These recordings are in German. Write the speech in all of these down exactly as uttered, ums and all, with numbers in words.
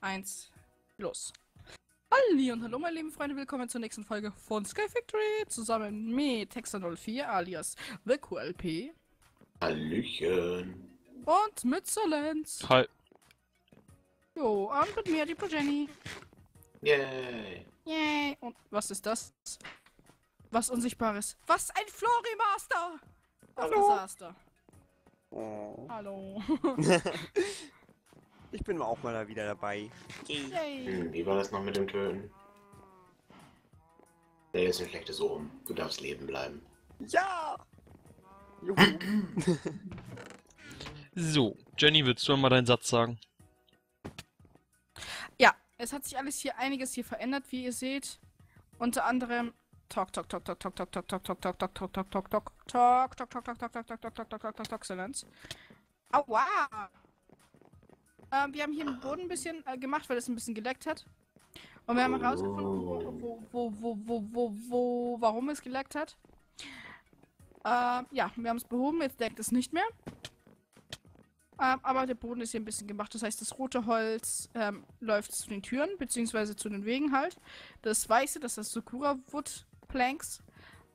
Eins, los. Ali und hallo meine lieben Freunde, willkommen zur nächsten Folge von Sky Factory, zusammen mit Hexer null vier alias The Q L P. Hallöchen. Und mit Sirlanz. Hi. Jo, und mit mir die Progeny. Yay. Yay. Und was ist das? Was Unsichtbares. Was ein Florimaster! Hallo. Desaster. Oh. Hallo. Ich bin auch mal da wieder dabei. Yay. Hm, wie war das noch mit dem Töten? Der ist ein schlechtes Omen. Du darfst leben bleiben. Ja! Juhu. So, Jenny, willst du mal deinen Satz sagen? Ja, es hat sich alles hier, einiges hier verändert, wie ihr seht. Unter anderem. Talk, talk, talk, talk, talk, talk, talk, talk, talk, talk, talk, talk, talk, talk, talk, talk, talk, talk, talk, talk, talk, talk, talk, talk, talk, talk, Sirlanz. Aua! Ähm, wir haben hier den Boden ein bisschen äh, gemacht, weil es ein bisschen geleckt hat. Und wir haben herausgefunden, wo, wo, wo, wo, wo, wo, warum es geleckt hat. Ähm, ja, wir haben es behoben, jetzt leckt es nicht mehr. Ähm, aber der Boden ist hier ein bisschen gemacht. Das heißt, das rote Holz ähm, läuft zu den Türen, beziehungsweise zu den Wegen halt. Das weiße, das ist Sakura Wood Planks,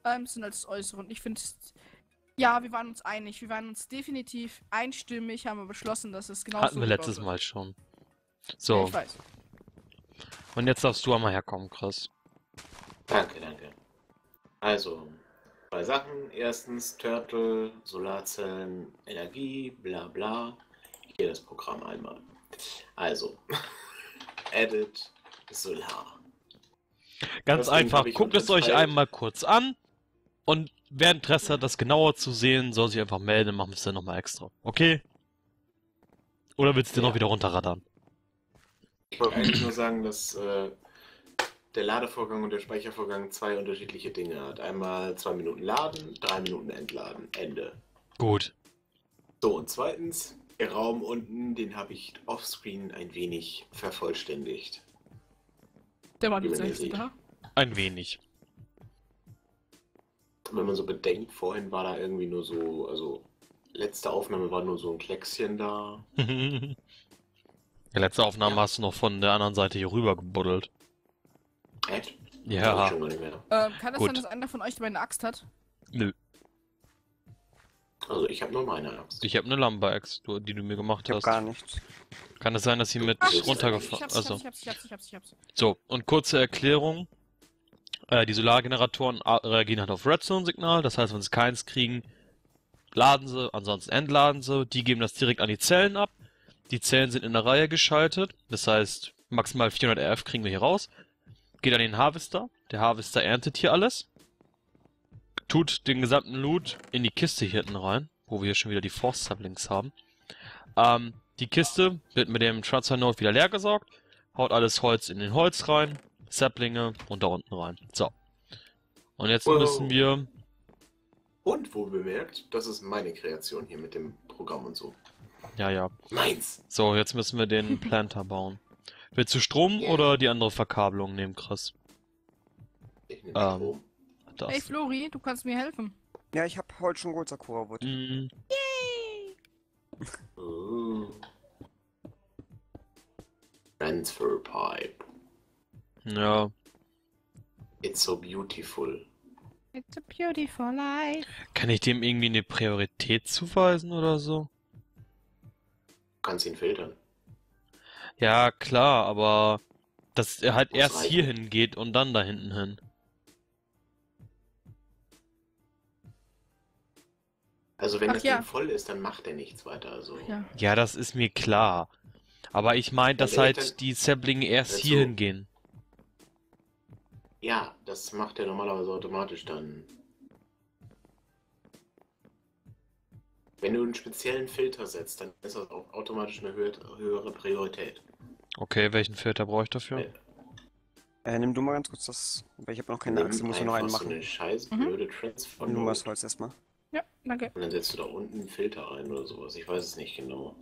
ähm, sind als Äußere. Und ich finde, ja, wir waren uns einig. Wir waren uns definitiv einstimmig, haben wir beschlossen, dass es genau so hatten wir letztes Mal schon. So. Ich weiß. Und jetzt darfst du einmal herkommen, Chris. Danke, danke. Also, zwei Sachen. Erstens, Turtle, Solarzellen, Energie, bla bla. Hier das Programm einmal. Also, Edit, Solar. Ganz Deswegen einfach, guckt es euch einmal kurz an. Und wer Interesse hat, das genauer zu sehen, soll sich einfach melden, dann machen wir es dann nochmal extra. Okay? Oder willst du ja. dir noch wieder runterraddern? Ich wollte eigentlich nur sagen, dass äh, der Ladevorgang und der Speichervorgang zwei unterschiedliche Dinge hat. Einmal zwei Minuten laden, drei Minuten entladen. Ende. Gut. So, und zweitens, der Raum unten, den habe ich offscreen ein wenig vervollständigt. Der war nicht selbst da? Ein wenig. Wenn man so bedenkt, vorhin war da irgendwie nur so, also letzte Aufnahme war nur so ein Kleckschen da. Die letzte Aufnahme ja. hast du noch von der anderen Seite hier rüber gebuddelt. Echt? Ja. Kann, äh, kann das Gut. sein, dass einer von euch meine Axt hat? Nö. Also ich habe nur meine Axt. Ich habe eine Lamba-Axt, die du mir gemacht ich hast. Gar nichts. Kann es sein, dass sie mit runtergefahren ist? Also. So, und kurze Erklärung. Die Solargeneratoren reagieren halt auf Redstone-Signal, das heißt, wenn sie keins kriegen, laden sie, ansonsten entladen sie, die geben das direkt an die Zellen ab. Die Zellen sind in der Reihe geschaltet, das heißt, maximal vierhundert R F kriegen wir hier raus. Geht an den Harvester, der Harvester erntet hier alles, tut den gesamten Loot in die Kiste hier hinten rein, wo wir hier schon wieder die Force-Sublinks haben. Ähm, die Kiste wird mit dem Transfer Node wieder leer gesaugt, haut alles Holz in den Holz rein. Saplinge und da unten rein. So. Und jetzt wow. müssen wir... Und wo bemerkt, das ist meine Kreation hier mit dem Programm und so. Ja, ja. Meins! So, jetzt müssen wir den Planter bauen. Willst du Strom yeah. oder die andere Verkabelung nehmen, Chris? Ich nehme ähm, Strom. Das. Hey Flori, du kannst mir helfen. Ja, ich hab heute schon gut Sakura Wood. Mm. Yay! Oh. Transfer Pipe. Ja. It's so beautiful. It's a beautiful life. Kann ich dem irgendwie eine Priorität zuweisen oder so? Du kannst ihn filtern. Ja, klar, aber dass er halt erst reichen. Hier hingeht und dann da hinten hin. Also wenn Ach, das ja. Ding voll ist, dann macht er nichts weiter. Also. Ja. ja, das ist mir klar. Aber ich meine, dass halt dann... die Saplinge erst hier hingehen. Ja, das macht er normalerweise automatisch dann. Wenn du einen speziellen Filter setzt, dann ist das auch automatisch eine höhere Priorität. Okay, welchen Filter brauche ich dafür? Äh, äh, nimm du mal ganz kurz das, weil ich habe noch keine Angst, ich muss nur noch einen machen. So eine scheiß blöde mhm. Transfer Node. Nur was Holz erstmal. Ja, danke. Und dann setzt du da unten einen Filter rein oder sowas, ich weiß es nicht genau.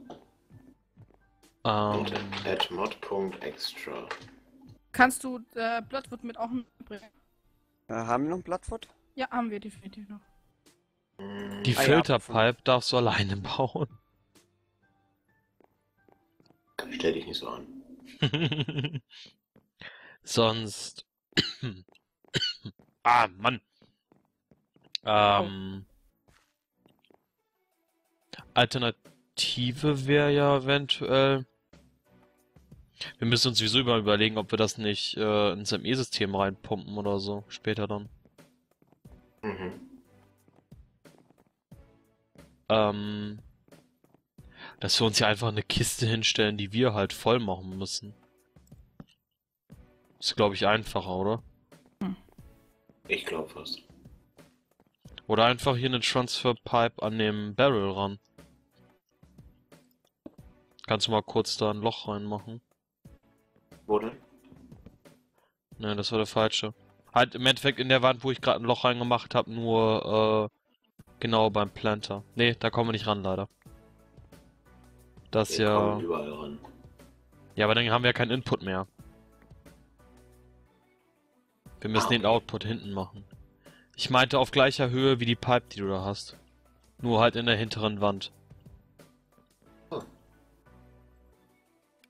Um. Add mod.extra. Kannst du äh, Bloodwood mit auch mitbringen? Äh, haben wir noch Bloodwood? Ja, haben wir definitiv noch. Die ah, Filterpipe ja, darfst du alleine bauen. Stell dich nicht so an. Sonst... ah, Mann. Ähm... Alternative wäre ja eventuell... Wir müssen uns sowieso über überlegen, ob wir das nicht äh, ins M E-System reinpumpen oder so. Später dann. Mhm. Ähm... Dass wir uns hier einfach eine Kiste hinstellen, die wir halt voll machen müssen. Ist, glaube ich, einfacher, oder? Ich glaube fast. Oder einfach hier eine Transfer Pipe an dem Barrel ran. Kannst du mal kurz da ein Loch reinmachen? Wo denn? Ne, das war der falsche. Halt im Endeffekt in der Wand, wo ich gerade ein Loch reingemacht habe, nur äh, genau beim Planter. Ne, da kommen wir nicht ran, leider. Das wir ja. Überall ran. Ja, aber dann haben wir ja keinen Input mehr. Wir müssen ah, okay. den Output hinten machen. Ich meinte auf gleicher Höhe wie die Pipe, die du da hast. Nur halt in der hinteren Wand. Oh.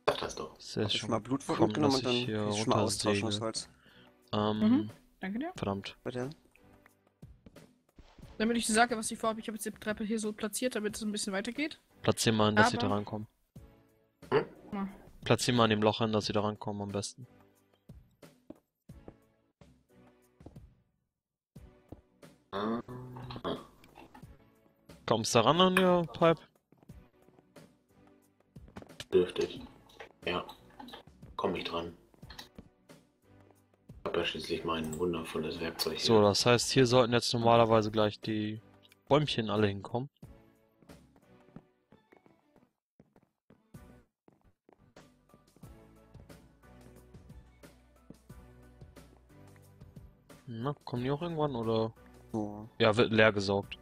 Ach, das doch. Sehr schön. Mal Blutwurm komm, genommen und dann hier schon mal austauschen das Holz. Ähm. Mhm. Danke dir. Verdammt. Bitte. Damit ich sage, was ich vorhabe, ich habe jetzt die Treppe hier so platziert, damit es ein bisschen weitergeht. Platzier mal in, dass sie da rankommen. Hm? Platzier mal in dem Loch hin, dass sie da rankommen am besten. Hm. Kommst du da ran an der Pipe? Dürfte ich. Ja. Komm ich dran. Ich hab ja schließlich mein wundervolles Werkzeug hier. So, das heißt, hier sollten jetzt normalerweise gleich die Bäumchen alle hinkommen. Na, kommen die auch irgendwann, oder? Ja, ja wird leer gesaugt.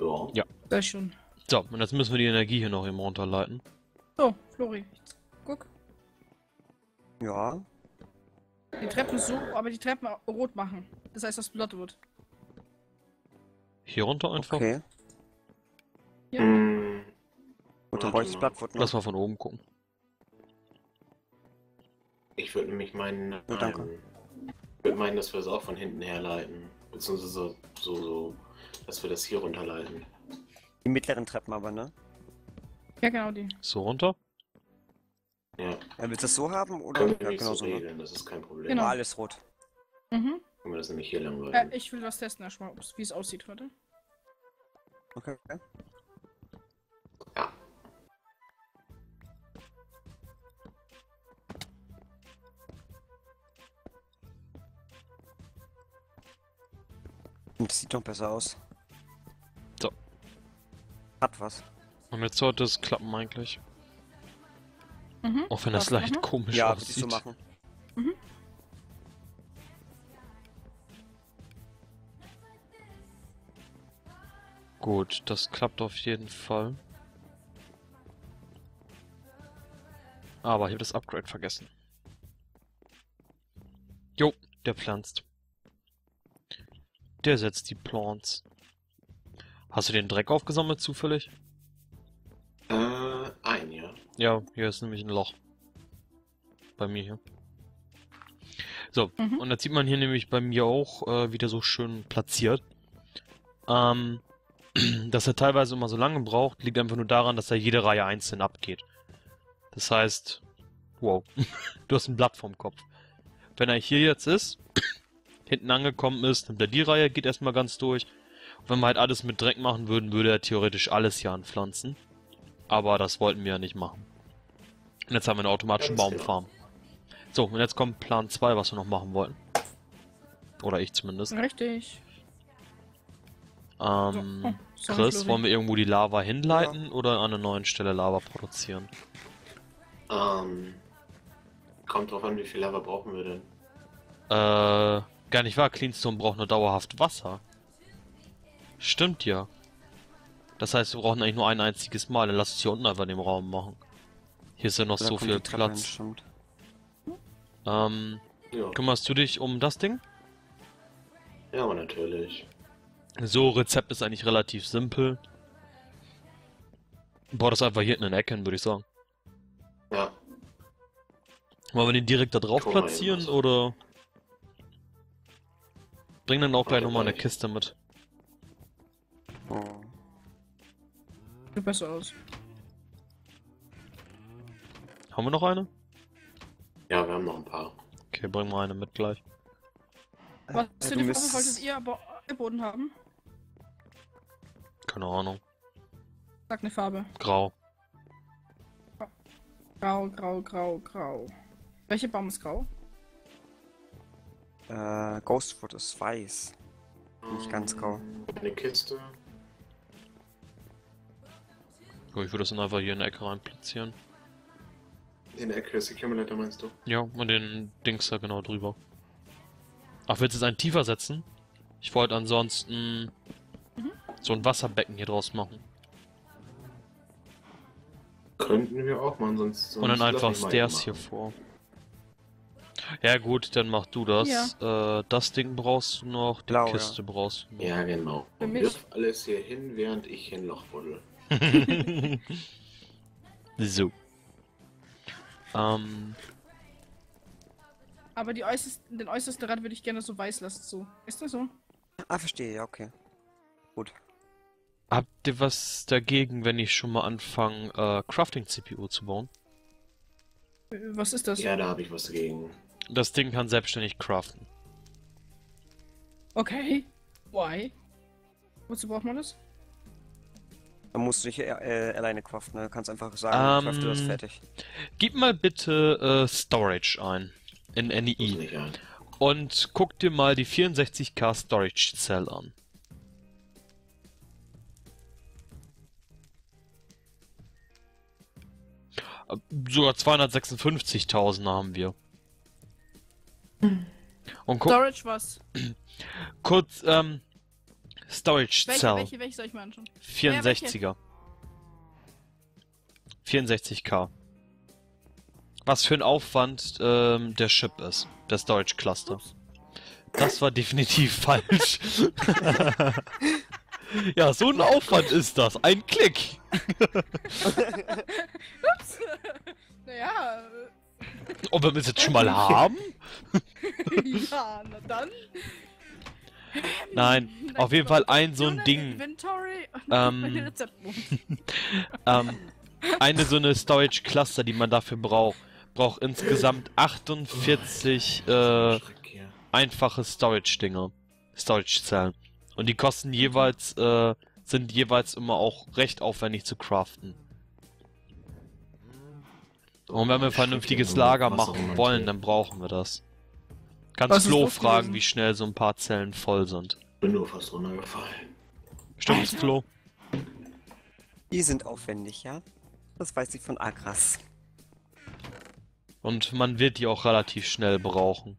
Ja. Ja. Sehr schön. So, und jetzt müssen wir die Energie hier noch eben runterleiten. So, Flori, guck. Ja. Die Treppen so, aber die Treppen rot machen. Das heißt, das Bloodwood. Hier runter einfach? Okay. Ja. Hm. Und dann bräuchte ich Bloodwood noch. Lass mal von oben gucken. Ich würde nämlich meinen, oh, danke. Ähm, ich würde meinen, dass wir es auch von hinten herleiten, beziehungsweise so, so, so, dass wir das hier runterleiten. Die mittleren Treppen aber, ne? Ja, genau die. So runter? Ja. ja willst du das so haben oder? Können wir ja, nicht genau so regeln, ne? Das ist kein Problem. Genau, alles rot. Mhm. Können wir das nämlich hier lang leiten? Äh, ich will das testen erstmal, wie es aussieht, warte. Okay. okay. Ja. Das sieht doch besser aus. So. Hat was. Und jetzt sollte es klappen eigentlich. Mhm. Auch wenn das leicht komisch ja, aussieht. Ja, so machen. Mhm. Gut, das klappt auf jeden Fall. Aber ich habe das Upgrade vergessen. Jo, der pflanzt. Der setzt die Plants. Hast du den Dreck aufgesammelt zufällig? Äh, ein, ja. Ja, hier ist nämlich ein Loch. Bei mir hier. So, mhm. und jetzt sieht man hier nämlich bei mir auch äh, wieder so schön platziert. Ähm, dass er teilweise immer so lange braucht, liegt einfach nur daran, dass er jede Reihe einzeln abgeht. Das heißt, wow, du hast ein Blatt vom Kopf. Wenn er hier jetzt ist... hinten angekommen ist, nimmt er die Reihe, geht erstmal ganz durch. Und wenn wir halt alles mit Dreck machen würden, würde er theoretisch alles hier anpflanzen. Aber das wollten wir ja nicht machen. Und jetzt haben wir eine automatische Baumfarm. So, und jetzt kommt Plan zwei, was wir noch machen wollten. Oder ich zumindest. Richtig. Ähm, so. oh, Chris, wollen wir irgendwo die Lava hinleiten ja. oder an einer neuen Stelle Lava produzieren? Ähm, kommt drauf an, wie viel Lava brauchen wir denn? Äh, Gar nicht wahr, Cleanstone braucht nur dauerhaft Wasser. Stimmt ja. Das heißt, wir brauchen eigentlich nur ein einziges Mal. Dann lass es hier unten einfach in dem Raum machen. Hier ist ja noch da so viel Platz. Rein, ähm, ja. Kümmerst du dich um das Ding? Ja, natürlich. So, Rezept ist eigentlich relativ simpel. Boah, das einfach hier in den Ecken, würde ich sagen. Ja. Wollen wir den direkt da drauf platzieren, oder? Bring dann auch gleich nochmal eine Kiste mit. Oh. Sieht besser aus. Haben wir noch eine? Ja, wir haben noch ein paar. Okay, bring mal eine mit gleich. Was für die Frage, wolltet ihr aber angeboten haben? Keine Ahnung. Sag eine Farbe. Grau. Grau, grau, grau, grau. Welcher Baum ist grau? Äh, Ghostwood ist weiß. Nicht ganz grau. Eine Kiste. Oh, ich würde das dann einfach hier in die Ecke rein platzieren. In der Ecke ist die Accumulator, meinst du? Ja, und den Dings da genau drüber. Ach, willst du jetzt einen tiefer setzen? Ich wollte ansonsten mhm. so ein Wasserbecken hier draus machen. Könnten wir auch machen, sonst... Und dann einfach Stairs hier vor. Ja gut, dann mach du das. Ja. Äh, das Ding brauchst du noch, die Blau, Kiste ja. brauchst du noch. Ja, genau. Und wirf alles hier hin, während ich hier ein Loch buddel. So. Ähm... Aber die äußersten, den äußersten Rand würde ich gerne so weiß lassen, so. Ist das so? Ah, verstehe, ja, okay. Gut. Habt ihr was dagegen, wenn ich schon mal anfange, äh, Crafting-C P U zu bauen? Was ist das? Ja, da habe ich was dagegen. Das Ding kann selbstständig craften. Okay. Why? Wozu braucht man das? Dann musst du dich äh, alleine craften, ne? Du kannst einfach sagen, um, crafte das fertig. Gib mal bitte äh, Storage ein. In N E I. Und guck dir mal die vierundsechzig K Storage Cell an. Sogar zweihundertsechsundfünfzigtausend haben wir. Und guck, Storage was? Kurz, ähm, Storage welche, Cell. Welche, welche soll ich mir anschauen? vierundsechziger. Ja, vierundsechzig K. Was für ein Aufwand ähm, der Chip ist, der Storage Cluster. Ups. Das war definitiv falsch. Ja, so ein Aufwand ist das. Ein Klick. Ups. Naja. Und wenn wir es jetzt schon mal haben? Ja, na dann. Nein, Nein auf jeden Fall ein so ein Ding. Inventory und ähm, ähm, eine so eine Storage Cluster, die man dafür braucht. Braucht insgesamt achtundvierzig oh, äh, so einfache Storage-Dinge. Storage-Zellen. Und die kosten jeweils, äh, sind jeweils immer auch recht aufwendig zu craften. Und wenn wir ein vernünftiges Lager machen wollen, dann brauchen wir das. Kannst Flo fragen, wie schnell so ein paar Zellen voll sind. Ich bin nur fast runtergefallen. Stimmt's, Flo? Die sind aufwendig, ja? Das weiß ich von Agras. Und man wird die auch relativ schnell brauchen.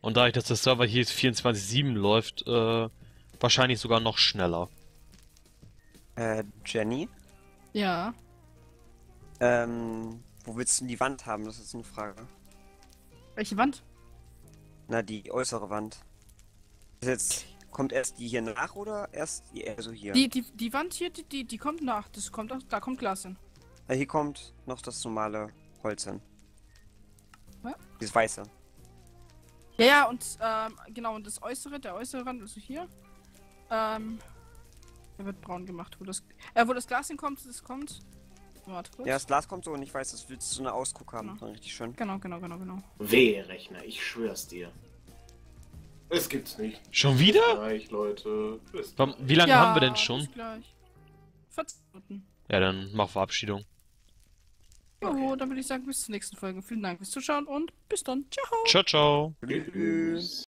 Und dadurch, dass der Server hier vierundzwanzig sieben läuft, äh, wahrscheinlich sogar noch schneller. Äh, Jenny? Ja? Ähm, wo willst du denn die Wand haben? Das ist eine Frage. Welche Wand? Na, die äußere Wand. Ist jetzt... Kommt erst die hier nach oder erst die, also hier? Die, die, die Wand hier, die, die, die kommt nach. Das kommt, da kommt Glas hin. Ja, hier kommt noch das normale Holz hin. Was? Dieses weiße. Ja, ja, und ähm, genau, und das äußere, der äußere Rand, also hier. Ähm, der wird braun gemacht, wo das, äh, wo das Glas hinkommt, das kommt. Warte kurz. Ja, das Glas kommt so und ich weiß, das willst du so eine Ausguck haben. Genau. Richtig schön. Genau, genau, genau, genau. Wehe, Rechner, ich schwör's dir. Es gibt's nicht. Schon wieder? Gleich, Leute. Warum, wie lange ja, haben wir denn schon? vierzehn Minuten. Ja, dann mach Verabschiedung. Jo, okay. Dann würde ich sagen, bis zur nächsten Folge. Vielen Dank fürs Zuschauen und bis dann. Ciao. Ciao, ciao. Tschüss.